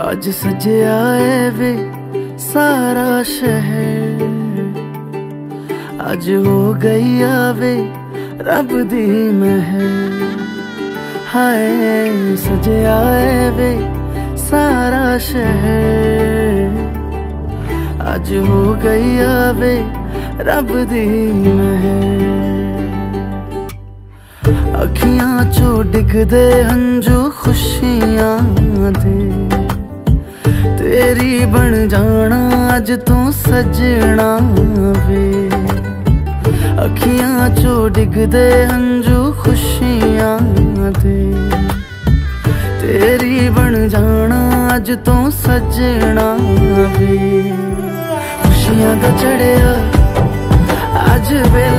आज सज आए वे सारा शहर, आज हो गई आवे रब दी महर। हाय सज आए वे सारा शहर, आज हो गई आवे रब दी महर। अखियां चो डिगदे हंजू खुशियां दे, तेरी बन जाना अज तू सजना वे। अखियां चो डिगदे हंजू खुशियां दे, तेरी बन जाना अज तू सजना वे। खुशियां दा चढ़िया अज वे